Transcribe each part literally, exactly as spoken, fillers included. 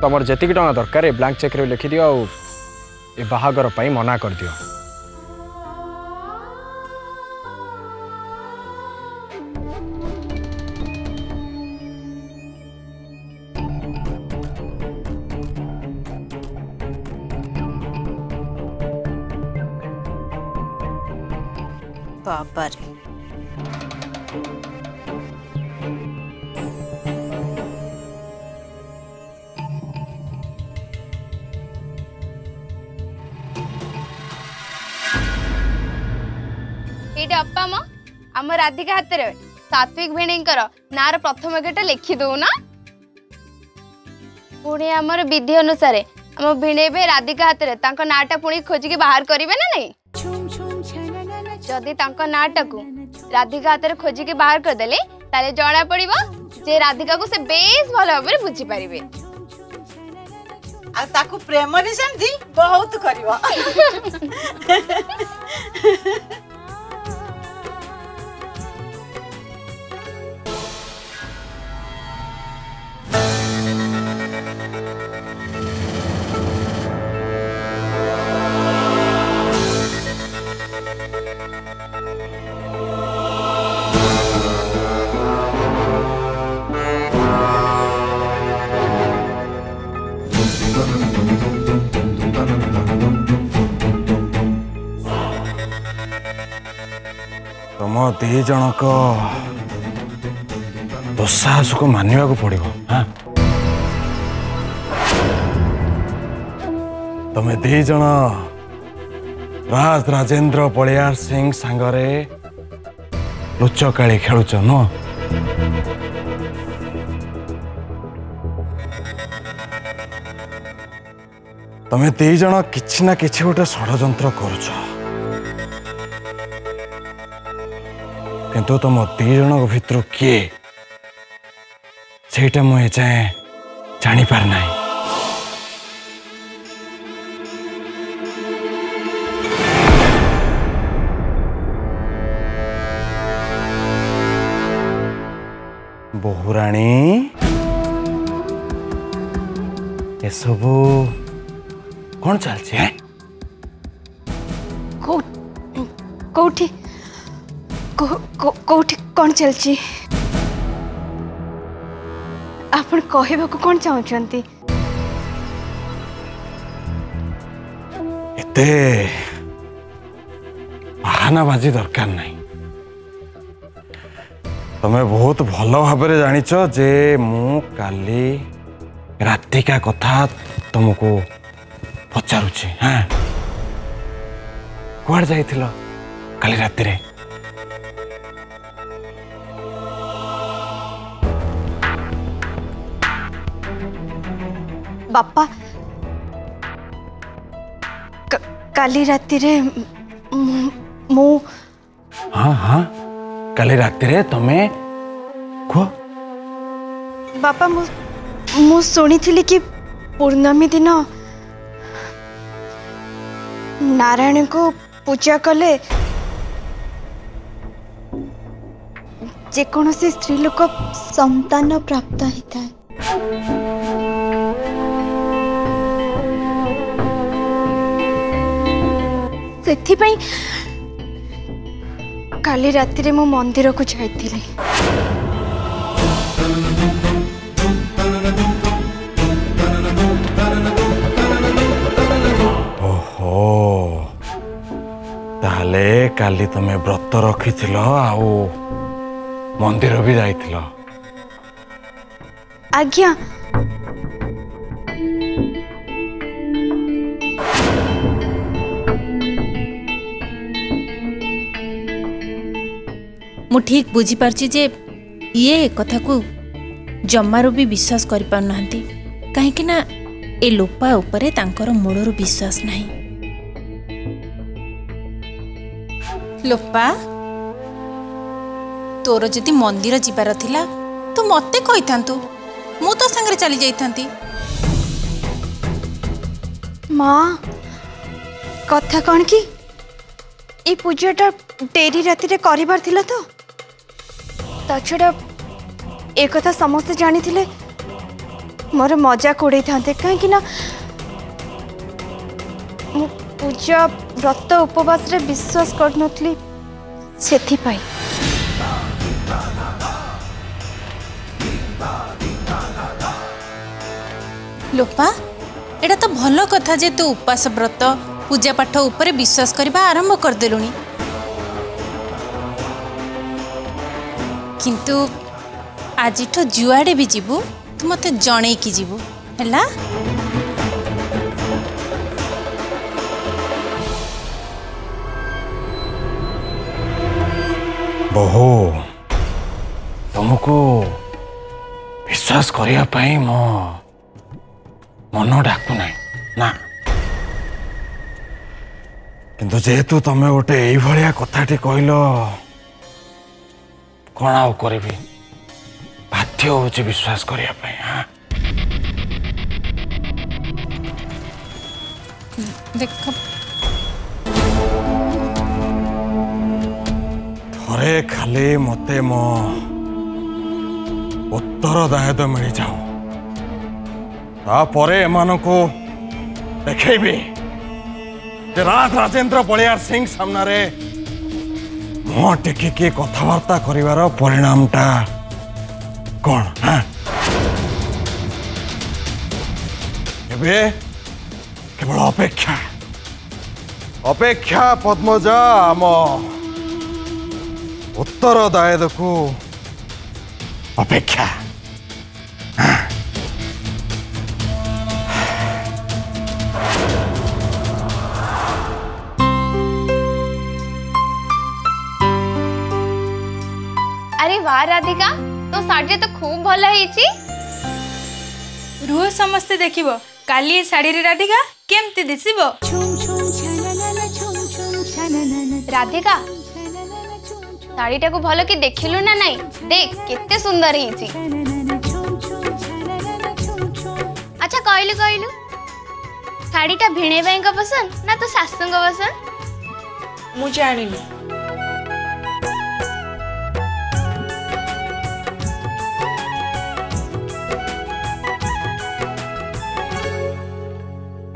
तुम जी टाँग दरकार ब्लांक चेक रे लिखिदि बाहागर पर मना कर दियो। बाबर अप्पा माँ आम राधिका हाथ में सात्विक भेणीकर ना प्रथम गेटा लिखी दौना पुणी आमर विधि अनुसार आम भिणे राधिका हाथ में नाटा पुणी खोजिक बाहर करें ना नहीं। जदि नाटा को राधिका हाथ में खोजिक बाहर करदे ताले जना पड़ब जे राधिका को से बेस भल भाव में बुझी पारे ताकू प्रेम से बहुत कर तुम दी जनक दुस्साहस को मानवाक पड़ो। हाँ तुम दी जन राज राजेंद्र बलियार सिंह सांगरे लुचकाली खेलुच न तुम दी जन किसी ना कि गोटे षड्यंत्र कर किंतु तुम दी जन भर किए से मुझे जापर ना बहुराणी ये सब कौन चलती है कोठी को, को, कोठी कौन चलची आपन कहबा को कौन चाहउचंती एते बहानाबाजी दरकार नहीं। तमे बहुत भल भाव में जानिच जे मु काली रातिका कथा तुमको पचारुची। हाँ कुआड जाइथिलो काली राति रे? बापा काली राति रे मु हाँ हाँ काली राति रे तमे को बापा मु मु सुनी थिली कि पूर्णमी दिन नारायण को पूजा कले जे कोनो से स्त्री लोक संतान प्राप्त होता है। काली राति रे मु मंदिर को जाई थिली। ओहो ताले काली तमे व्रत रखी थिलो आउ मंदिर भी जाई थिलो? आज्ञा मु ठीक बुझी पारछि जे ये कथा को जम्मारो भी विश्वास कर पार नांती काहेकि ना ए लोपा उपरे तांकर मूलरो विश्वास नाही। लोपा तोर जदि मंदिर जिबार थिला तो मते कहिथांतु मु तो संगरे चली जाइथांती। मां कथा कोन की ए पूजाटा डेरी राति रे करिबार थिला तो ता छड़ा एक कथा समस्त जानी थिले मोर मजाक उड़े था कहीं पूजा व्रत उपवास विश्वास कर नी से लोपा एटा तो भल कथा जे तू उपास व्रत पूजा पाठ उपरे विश्वास करने आरंभ करदेलु किंतु आज जुआड़े भी जीवु तू मत जन की जीवु हैला बहो तुमको विश्वास करने मो मन डाकू ना किंतु जेहेतु तुम्हें गोटे ये कथाटी कहल कौन आउ कर बाध्य हो विश्वास करने देख थोड़े खाली मत मो उत्तर दायद मिल जाओ को देखी राज राजेन्द्र बलियार सिंह सामना रे मुह टेकिकी कथबार्ता करिवार परिणामटा कौन हाँ एबे केवल अपेक्षा अपेक्षा पद्मजा आम उत्तर दायद को अपेक्षा राधिका तो साड़ी तो खूब भला रुह समस्ते देखिबो काली साड़ी रे राधिका केमती दिसिबो राधिका साड़ी टाको भलो के देखिलु ना नहीं देख कितने सुंदर हिची अच्छा कहलु कहलु साड़ी टा भिणे भाई का पसंद ना तो सासु का पसंद मु जानिनी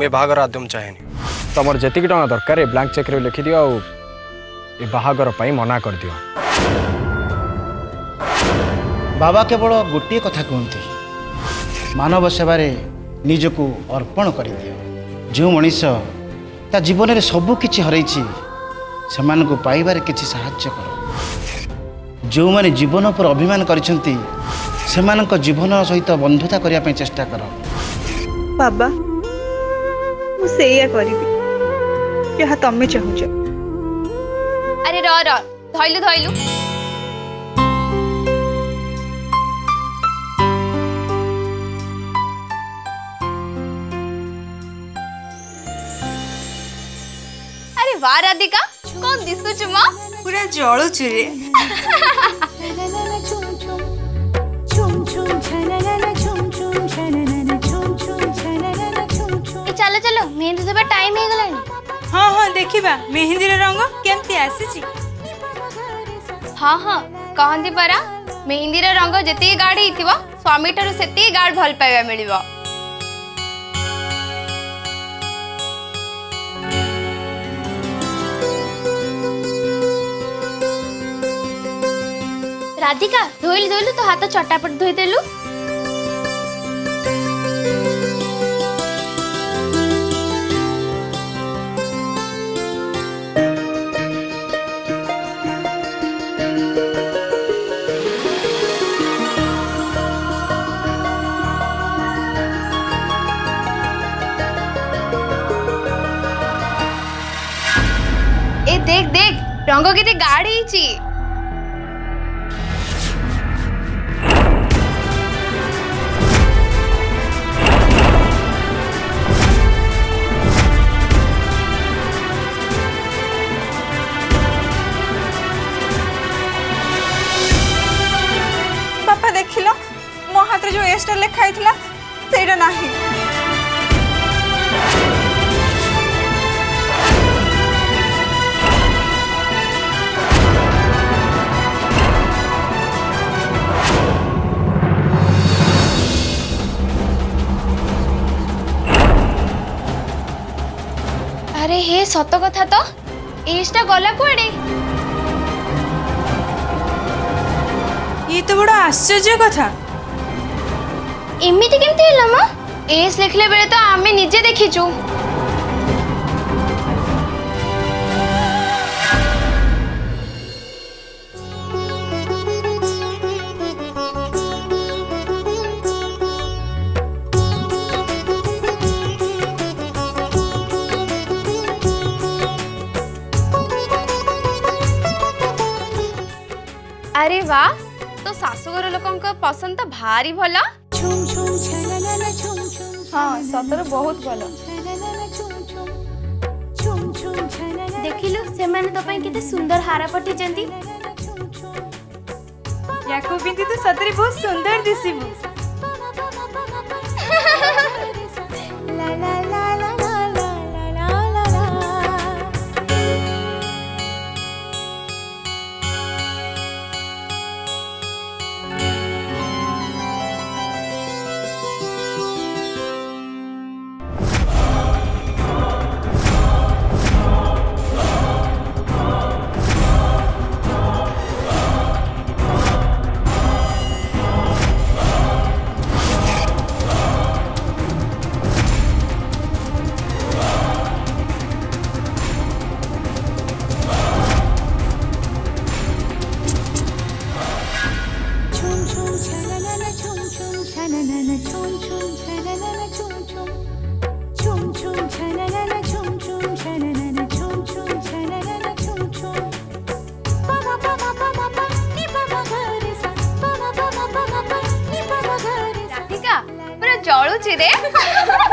मैं बाहागर आदम चाहेनी तुम जीक टाँग दरकार ब्लैंक चेक रे लिखिदि ये बाहागर पर मना कर दियो। बाबा केवल गोटे कथा कहते मानव सेवार निजक अर्पण कर दियो। जो मनीष ता जीवन में सबकि हर से पाइबार कि साहाय्य कर जो मैंने जीवन पर अभिमान कर जीवन सहित बंधुता करने चेष्टा कर बाबा तम्मे अरे रो रो धोइलु धोइलु अरे वाह राधिका कौन दिसु चुमा पूरा जळु चुरे चलो चलो मेहंदी देबा टाइम हो गलानी हां हां देखिबा मेहंदी रे रंग केमती आसी छी हां हां कहंदी परा मेहंदी रे रंग जति गाढ़ हितिबो स्वामी टरो सेति गाढ़ भल पाइबा मिलिबो राधिका धोइल धोइलु तो हाथ चटापट धोई देलु देख देख रंग के गाड़ी ची पापा देख लो मो हाथ रे जो एस्टर लिखाई थला सेडा नाही अरे हे सत कथा तो एजटा गला कुआडे ये तो बड़ा आश्चर्य कथा एमती केमती हला मा एज लिखले बेले तो आमे निजे देखिचू अरे वाह तो सासुघर लोकन को पसंद तो भारी भला हाँ सतर बहुत भल देखिलु से माने तो पई किते सुंदर हारा पटी जंती याको बिंदी तो सतरी बहुत सुंदर दिसिबु ला ला ला ला ला ला ला राधिका पूरा जलुची रे।